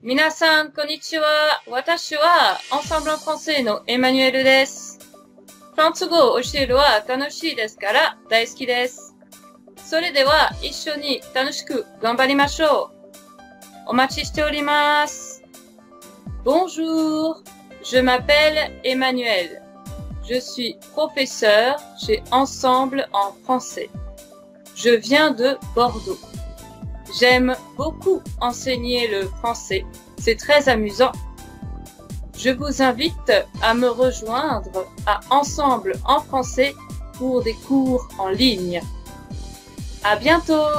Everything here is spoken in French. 皆さん、こんにちは。私は、Ensemble en Françaisの Emmanuel です。フランス語を教えるは楽しいですから大好きです。それでは、一緒に楽しく頑張りましょう。お待ちしております。Bonjour, je m'appelle Emmanuel. Je suis professeur chez Ensemble en Français. Je viens de Bordeaux.J'aime beaucoup enseigner le français, c'est très amusant. Je vous invite à me rejoindre à Ensemble en français pour des cours en ligne. À bientôt!